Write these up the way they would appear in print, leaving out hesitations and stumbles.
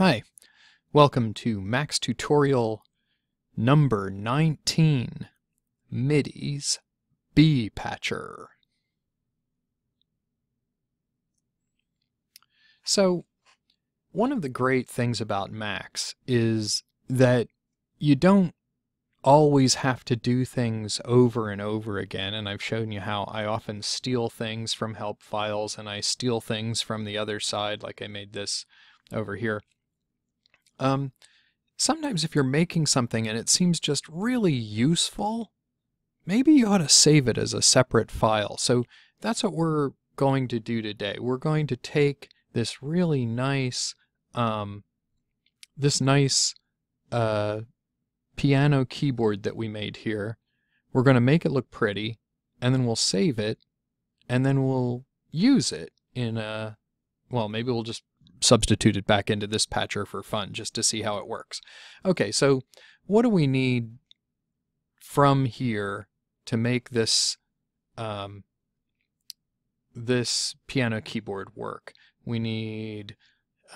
Hi, welcome to Max tutorial number 19, MIDI's bpatcher. So one of the great things about Max is that you don't always have to do things over and over again, and I've shown you how I often steal things from help files and I steal things from the other side, like I made this over here. Sometimes if you're making something and it seems just really useful, maybe you ought to save it as a separate file. So that's what we're going to do today. We're going to take this really nice, piano keyboard that we made here. We're going to make it look pretty, and then we'll save it, and then we'll use it in a, well, maybe we'll just substitute it back into this patcher for fun just to see how it works. Okay, so what do we need from here to make this this piano keyboard work? We need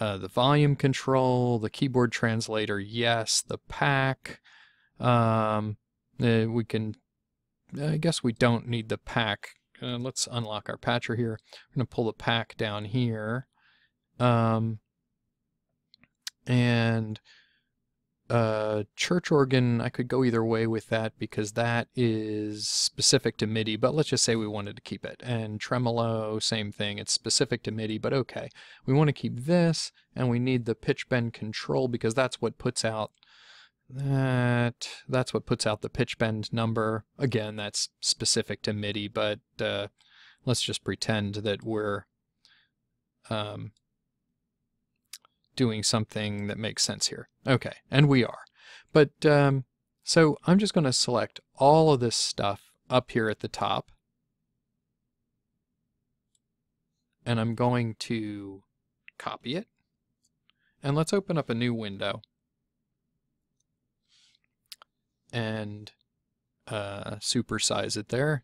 the volume control, the keyboard translator, yes, the pack. We can, I guess we don't need the pack. Let's unlock our patcher here. I'm going to pull the pack down here. Church organ, I could go either way with that because that is specific to MIDI, but let's just say we wanted to keep it. And tremolo, same thing, it's specific to MIDI, but okay. We want to keep this, and we need the pitch bend control because that's what puts out that. That's what puts out the pitch bend number. Again, that's specific to MIDI, but let's just pretend that we're doing something that makes sense here. Okay, and we are. But, so I'm just going to select all of this stuff up here at the top, and I'm going to copy it, and let's open up a new window, and supersize it there,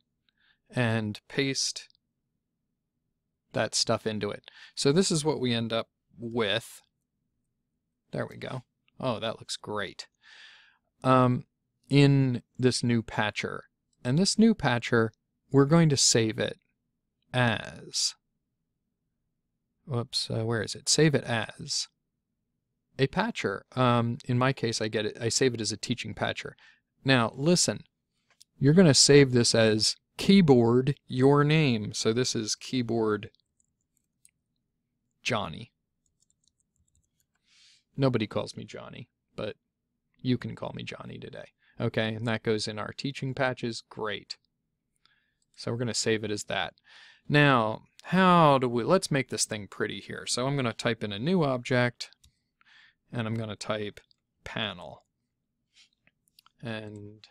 and paste that stuff into it. So this is what we end up with. There we go. Oh, that looks great. In this new patcher. And this new patcher, we're going to save it as, whoops, where is it? Save it as a patcher. In my case, I save it as a teaching patcher. Now, listen, you're going to save this as keyboard your name. So this is keyboard Johnny. Nobody calls me Johnny, but you can call me Johnny today. Okay, and that goes in our teaching patches. Great. So we're going to save it as that. Now, how do we... Let's make this thing pretty here. So I'm going to type in a new object, and I'm going to type panel. And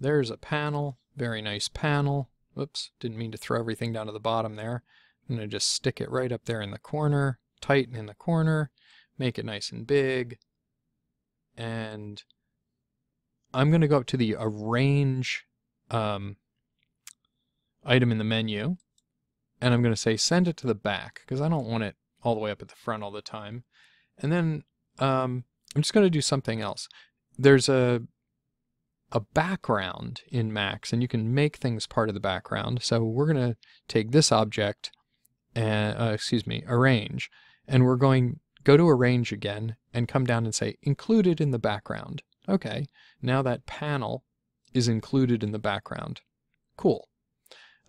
there's a panel. Very nice panel. Whoops, didn't mean to throw everything down to the bottom there. I'm going to just stick it right up there in the corner, tighten in the corner, make it nice and big, and I'm going to go up to the Arrange item in the menu, and I'm going to say send it to the back, because I don't want it all the way up at the front all the time. And then I'm just going to do something else. There's a background in Max, and you can make things part of the background, so we're going to take this object, and, Arrange, and we're going... Go to Arrange again, and come down and say, included in the background. Okay, now that panel is included in the background. Cool.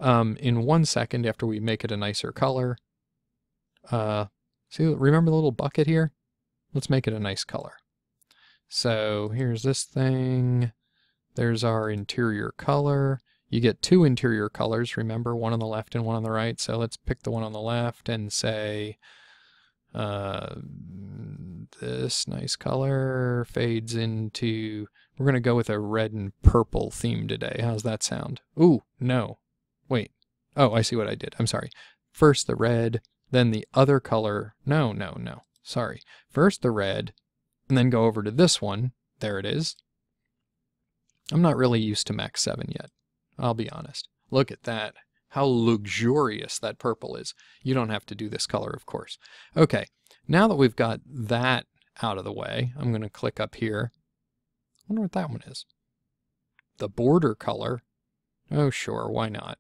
In 1 second, after we make it a nicer color, see, remember the little bucket here? Let's make it a nice color. So here's this thing. There's our interior color. You get two interior colors, remember, one on the left and one on the right. So let's pick the one on the left and say... this nice color fades into, we're going to go with a red and purple theme today. How's that sound? Ooh, no. Wait. Oh, I see what I did. I'm sorry. First the red, then the other color. No. Sorry. First the red, and then go over to this one. There it is. I'm not really used to Max 7 yet. I'll be honest. Look at that. How luxurious that purple is. You don't have to do this color, of course. Okay, Now that we've got that out of the way, I'm going to click up here. I wonder what that one is. The border color. Oh, sure, why not?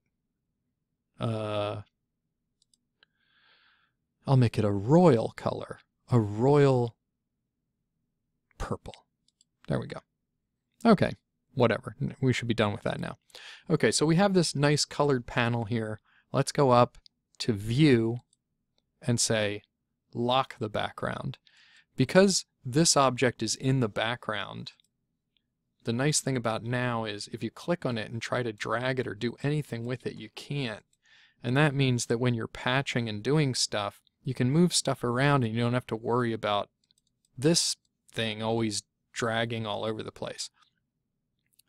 I'll make it a royal color, a royal purple. There we go. Okay, whatever. We should be done with that now. Okay, so we have this nice colored panel here. Let's go up to View and say Lock the Background. Because this object is in the background, the nice thing about now is if you click on it and try to drag it or do anything with it, you can't. And that means that when you're patching and doing stuff, you can move stuff around and you don't have to worry about this thing always dragging all over the place.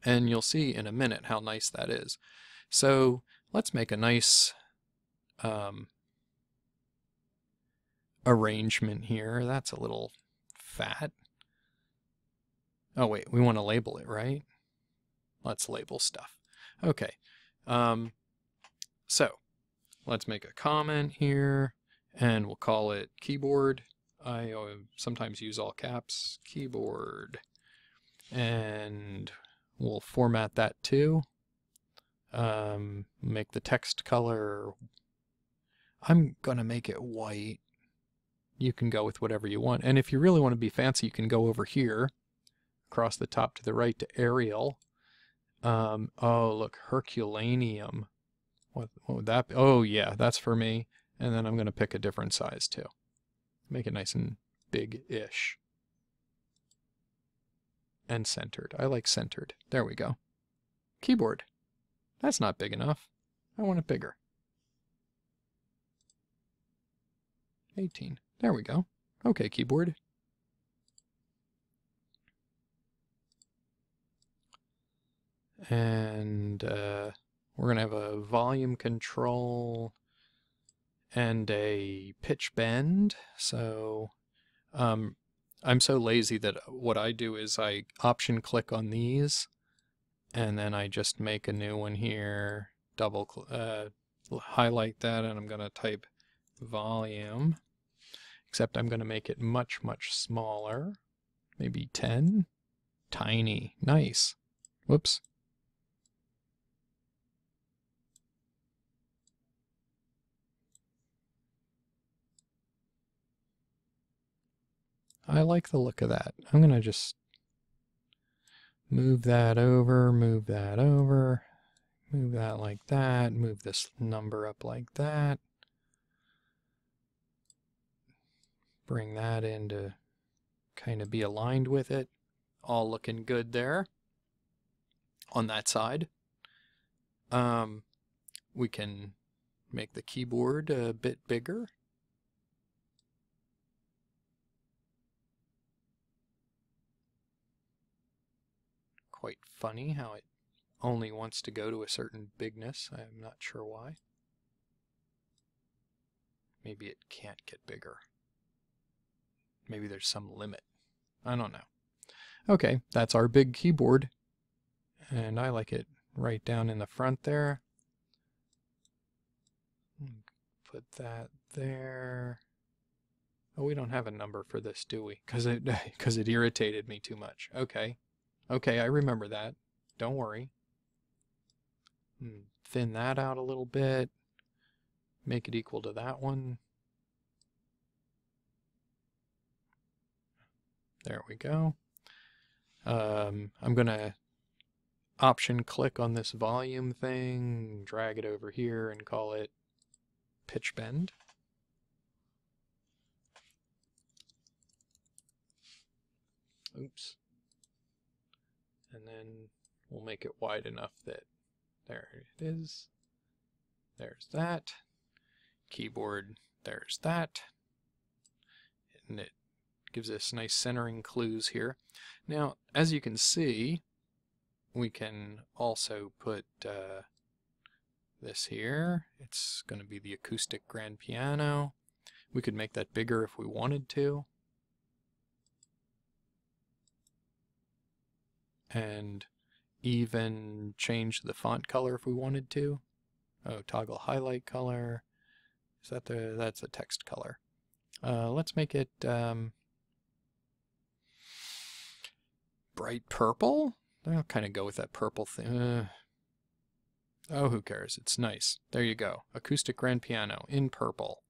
And you'll see in a minute how nice that is. So let's make a nice arrangement here. That's a little fat. Oh wait, we want to label it, right? Let's label stuff. Okay, so let's make a comment here and we'll call it keyboard. I sometimes use all caps, keyboard. And we'll format that too. Make the text color, I'm gonna make it white. You can go with whatever you want. And if you really want to be fancy, you can go over here across the top to the right to Arial. Oh, look, Herculaneum. What would that be? Oh, yeah, that's for me. And then I'm going to pick a different size, too. Make it nice and big-ish. And centered. I like centered. There we go. Keyboard. That's not big enough. I want it bigger. 18. There we go. Okay, keyboard. And we're going to have a volume control and a pitch bend. So I'm so lazy that what I do is I option click on these and then I just make a new one here, highlight that, and I'm going to type volume, except I'm going to make it much, much smaller, maybe 10, tiny, nice. Whoops. I like the look of that. I'm going to just move that over, move that over, move that like that, move this number up like that. Bring that in to kind of be aligned with it. All looking good there on that side. We can make the keyboard a bit bigger. Quite funny how it only wants to go to a certain bigness. I'm not sure why. Maybe it can't get bigger. Maybe there's some limit. I don't know. Okay, that's our big keyboard. And I like it right down in the front there. Put that there. Oh, we don't have a number for this, do we? Because it irritated me too much. Okay. Okay, I remember that. Don't worry. Thin that out a little bit. Make it equal to that one. There we go. I'm going to option click on this volume thing, drag it over here, and call it pitch bend. Oops. And then we'll make it wide enough that there it is. There's that. Keyboard, there's that. And it gives us nice centering clues here. Now, as you can see, we can also put this here. It's going to be the acoustic grand piano. We could make that bigger if we wanted to. And even change the font color if we wanted to. Oh, toggle highlight color. That's a text color. Let's make it bright purple. I'll kind of go with that purple thing. Oh, who cares? It's nice. There you go. Acoustic grand piano in purple.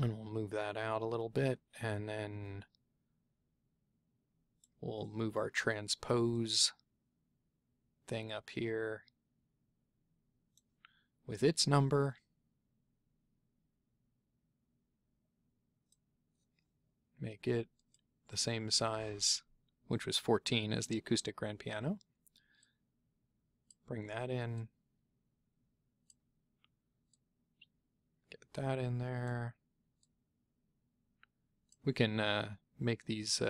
And we'll move that out a little bit, and then we'll move our transpose thing up here with its number. Make it the same size, which was 14, as the acoustic grand piano. Bring that in. Get that in there. We can make these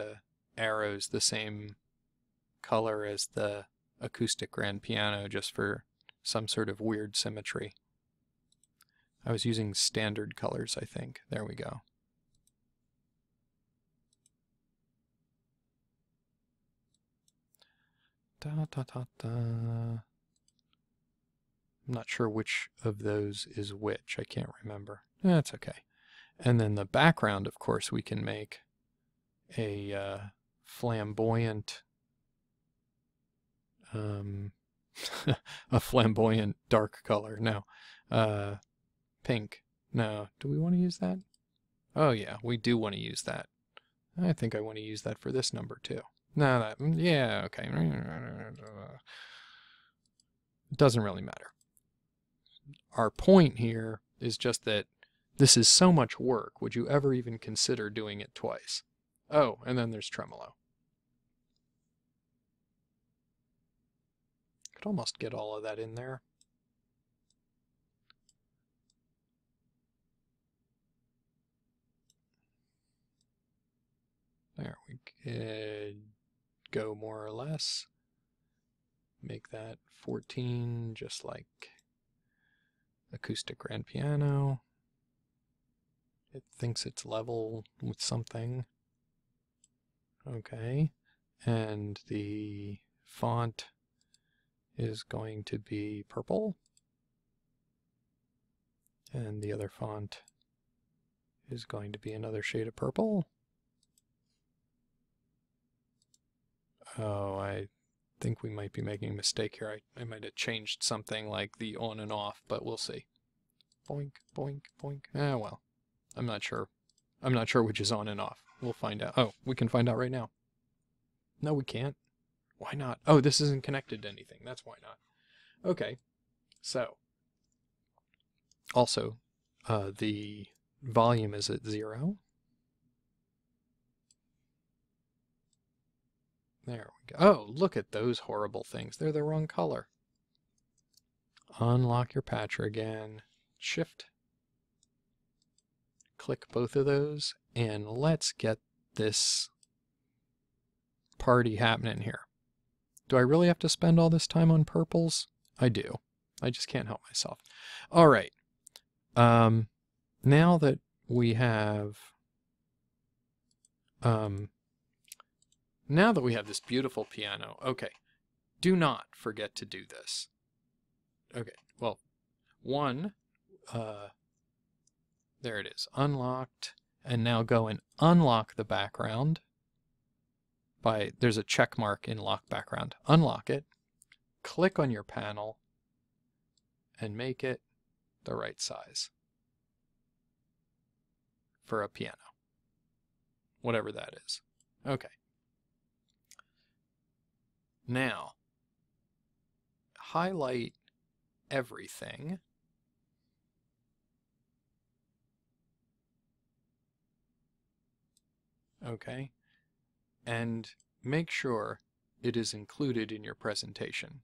arrows the same color as the acoustic grand piano, just for some sort of weird symmetry. I was using standard colors, I think. There we go. Da, da, da, da. I'm not sure which of those is which. I can't remember. That's okay. And then the background, of course, we can make a flamboyant, a flamboyant dark color. No, pink. No, do we want to use that? Oh yeah, we do want to use that. I think I want to use that for this number too. No, that, yeah, okay. It doesn't really matter. Our point here is just that this is so much work. Would you ever even consider doing it twice? Oh, and then there's tremolo. Could almost get all of that in there. There we could go more or less. Make that 14, just like acoustic grand piano. It thinks it's level with something. Okay. And the font is going to be purple. And the other font is going to be another shade of purple. Oh, I think we might be making a mistake here. I might have changed something like the on and off, but we'll see. Boink, boink, boink. Ah, well. I'm not sure. I'm not sure which is on and off. We'll find out. Oh, we can find out right now. No, we can't. Why not? Oh, this isn't connected to anything. That's why not. Okay. So, also, the volume is at 0. There we go. Oh, look at those horrible things. They're the wrong color. Unlock your patcher again. Shift. Click both of those, and let's get this party happening here. Do I really have to spend all this time on purples? I do. I just can't help myself. All right. Now that we have, this beautiful piano. Okay. Do not forget to do this. Okay. Well, one. There it is, unlocked, and now go and unlock the background by, there's a check mark in lock background. Unlock it, click on your panel, and make it the right size for a piano, whatever that is. Okay. Now, highlight everything. Okay, and make sure it is included in your presentation.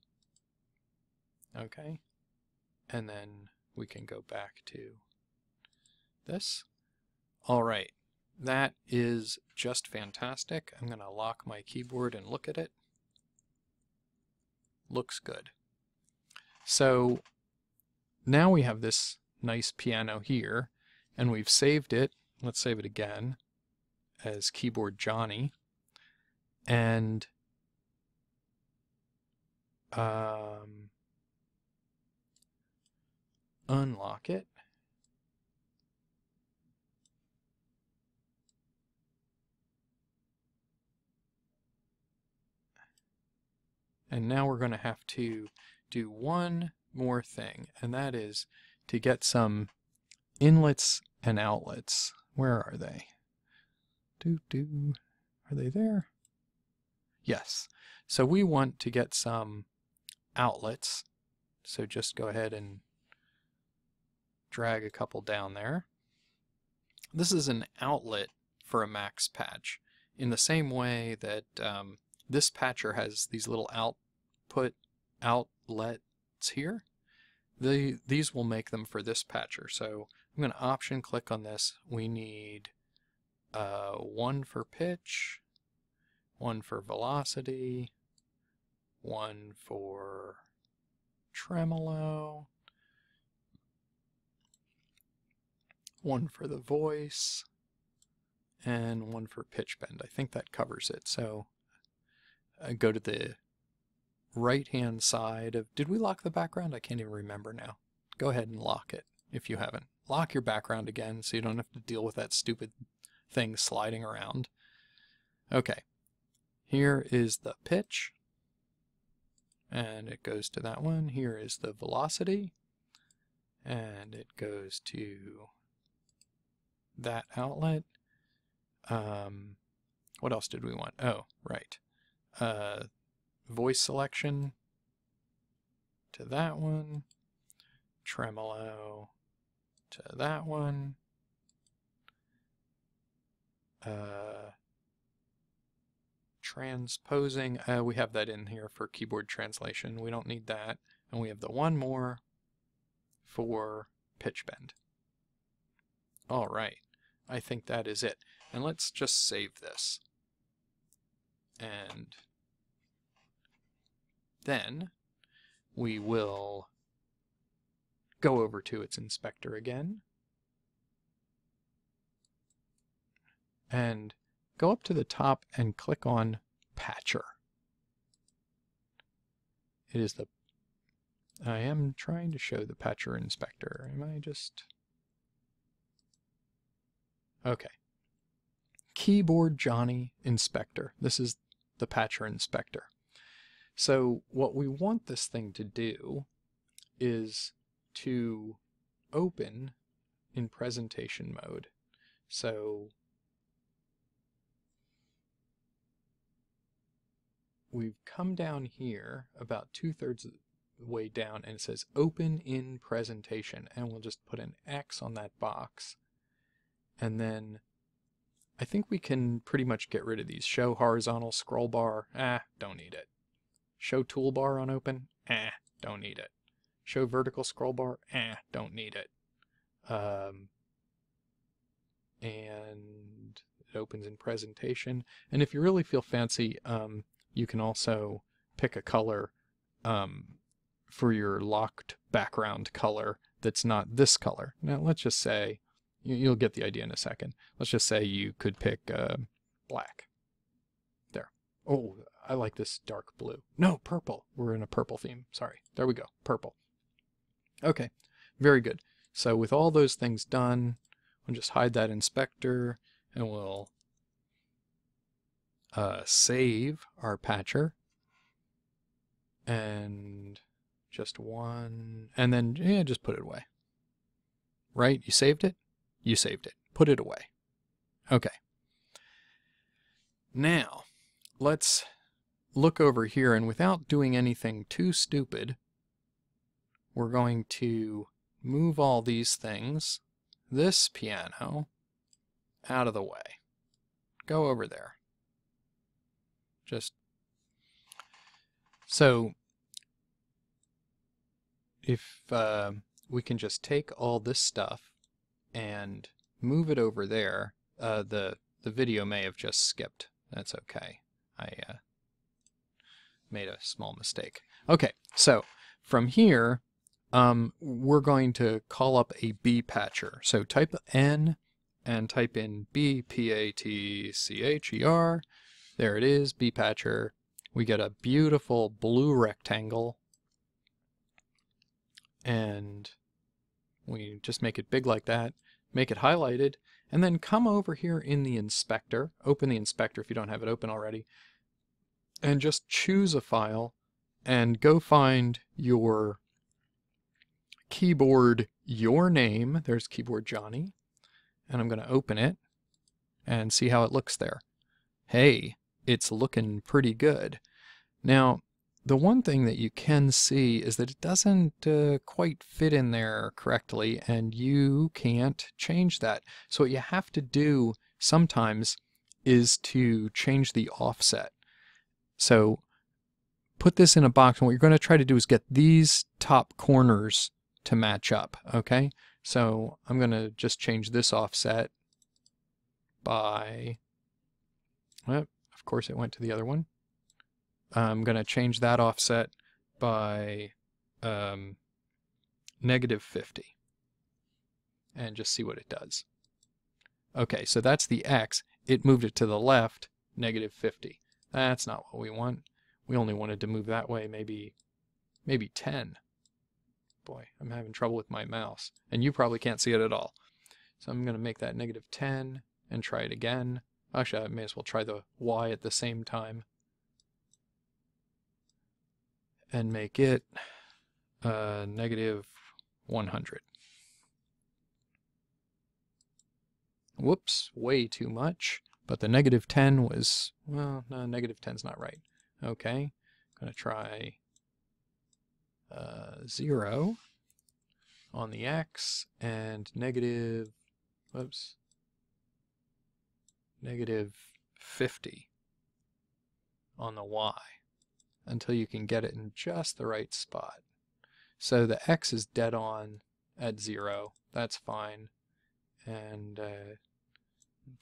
Okay, and then we can go back to this. All right, that is just fantastic. I'm going to lock my keyboard and look at it. Looks good. So now we have this nice piano here, and we've saved it. Let's save it again as Keyboard Johnny, and unlock it, And now we're going to have to do one more thing, and that is to get some inlets and outlets. Where are they? Are they there? Yes. So we want to get some outlets. So just go ahead and drag a couple down there. This is an outlet for a max patch, in the same way that this patcher has these little outlets here. These will make them for this patcher. So I'm going to option click on this. We need one for pitch, one for velocity, one for tremolo, one for the voice, and one for pitch bend. I think that covers it. So I go to the right hand side of, did we lock the background? I can't even remember now. Go ahead and lock it if you haven't. Lock your background again so you don't have to deal with that stupid thing sliding around. Okay, here is the pitch, and it goes to that one. Here is the velocity, and it goes to that outlet. What else did we want? Oh, right. Voice selection to that one, tremolo to that one, transposing, we have that in here for keyboard translation, we don't need that, and we have the one more for pitch bend. Alright, I think that is it, and let's just save this. And then we will go over to its inspector again and go up to the top and click on Patcher. It is the, I am trying to show the Patcher inspector. Am I just, okay. Keyboard Johnny inspector. This is the Patcher inspector. So what we want this thing to do is to open in presentation mode. So we've come down here about 2/3 of the way down, and it says open in presentation, and we'll just put an X on that box. And then I think we can pretty much get rid of these. Show horizontal scroll bar, don't need it. Show toolbar on open? Don't need it. Show vertical scroll bar? Don't need it. And it opens in presentation. And if you really feel fancy, you can also pick a color for your locked background color that's not this color. Now let's just say, you'll get the idea in a second. Let's just say you could pick black. There. Oh, I like this dark blue. No, purple. We're in a purple theme. Sorry. There we go. Purple. Okay. Very good. So with all those things done, we'll just hide that inspector and we'll save our patcher. And just one. And then, yeah, just put it away. Right? You saved it? You saved it. Put it away. Okay. Now, let's look over here, and without doing anything too stupid, we're going to move all these things, this piano, out of the way. Go over there. Just so if we can just take all this stuff and move it over there, the video may have just skipped. That's okay. I made a small mistake. Okay, so from here, we're going to call up a bpatcher. So type N and type in bpatcher. There it is, bpatcher. We get a beautiful blue rectangle. And we just make it big like that, make it highlighted, and then come over here in the inspector, open the inspector if you don't have it open already, and just choose a file and go find your keyboard, your name. There's keyboard Johnny, and I'm going to open it and see how it looks there. Hey, it's looking pretty good. Now, the one thing that you can see is that it doesn't quite fit in there correctly, and you can't change that. So what you have to do sometimes is to change the offset. So put this in a box, and what you're going to try to do is get these top corners to match up, okay? So I'm going to just change this offset by, well, of course it went to the other one. I'm going to change that offset by -50 and just see what it does. Okay, so that's the X. It moved it to the left, -50. That's not what we want. We only wanted to move that way maybe 10. Boy, I'm having trouble with my mouse. And you probably can't see it at all. So I'm going to make that -10 and try it again. Actually, I may as well try the Y at the same time. And make it -100. Whoops, way too much. But the -10 was, well, no, -10's not right. Okay, I'm going to try 0 on the X and -50 on the Y, until you can get it in just the right spot. So the X is dead on at 0. That's fine. And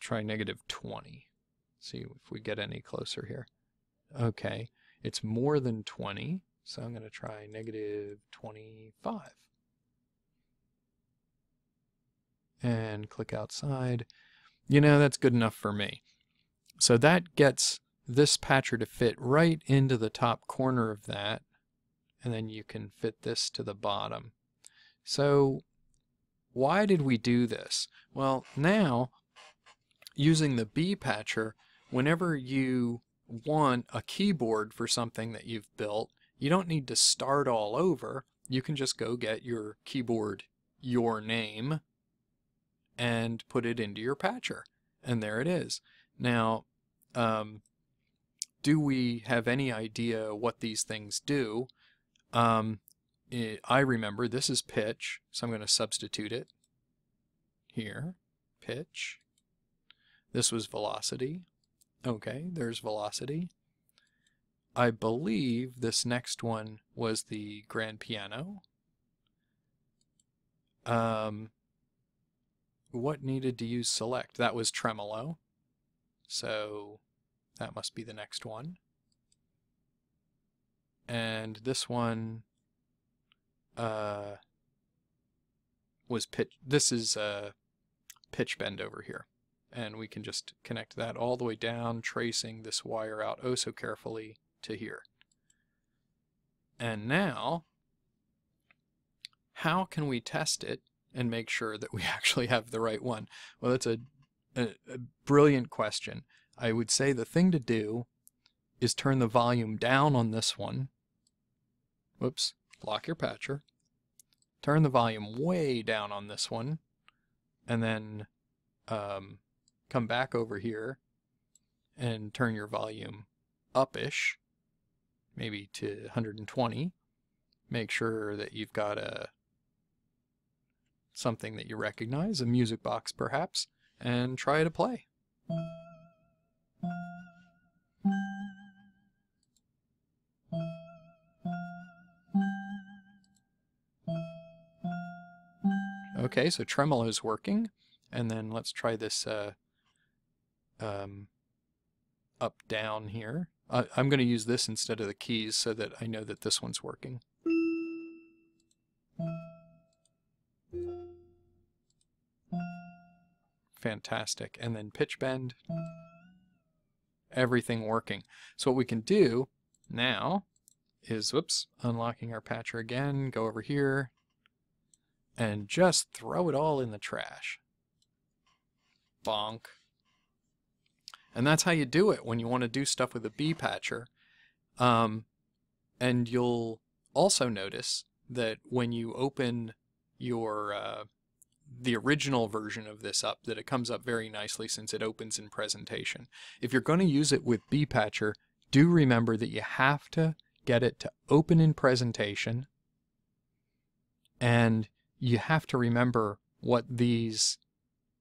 try -20. See if we get any closer here. Okay, it's more than 20, so I'm going to try -25. And click outside. You know, that's good enough for me. So that gets this patcher to fit right into the top corner of that, and then you can fit this to the bottom. So why did we do this? Well, now using the bpatcher, whenever you want a keyboard for something that you've built, you don't need to start all over. You can just go get your keyboard, your name, and put it into your patcher, and there it is. Now, do we have any idea what these things do? I remember this is pitch, so I'm going to substitute it here. Pitch. This was velocity. Okay, there's velocity. I believe this next one was the grand piano. What needed to use select? That was tremolo. So that must be the next one. And this one was pitch. This is pitch bend over here. And we can just connect that all the way down, tracing this wire out oh so carefully to here. And now, how can we test it and make sure that we actually have the right one? Well, that's a brilliant question. I would say the thing to do is turn the volume down on this one. Whoops, lock your patcher. Turn the volume way down on this one, and then come back over here and turn your volume up-ish, maybe to 120. Make sure that you've got something that you recognize, a music box perhaps, and try to play. Okay, so tremolo is working, and then let's try this up down here. I'm going to use this instead of the keys so that I know that this one's working. Fantastic. And then pitch bend. Everything working. So what we can do now is, whoops, unlocking our patcher again, go over here, and just throw it all in the trash. Bonk. And that's how you do it when you want to do stuff with a bpatcher. And you'll also notice that when you open your the original version of this up, that it comes up very nicely since it opens in presentation. If you're going to use it with bpatcher, do remember that you have to get it to open in presentation, and you have to remember what these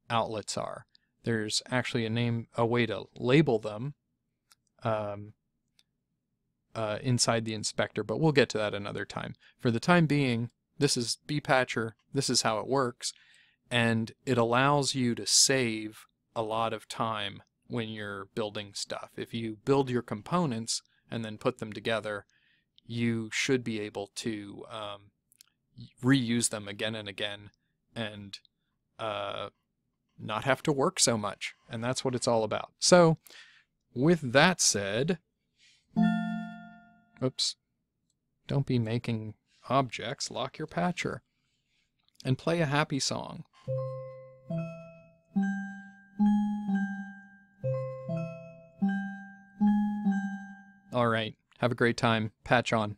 outlets are. There's actually a name, a way to label them inside the inspector, but we'll get to that another time. For the time being, this is bpatcher, this is how it works, and it allows you to save a lot of time when you're building stuff. If you build your components and then put them together, you should be able to reuse them again and again and not have to work so much. And that's what it's all about. So with that said, oops, don't be making objects, lock your patcher and play a happy song. All right, have a great time. Patch on.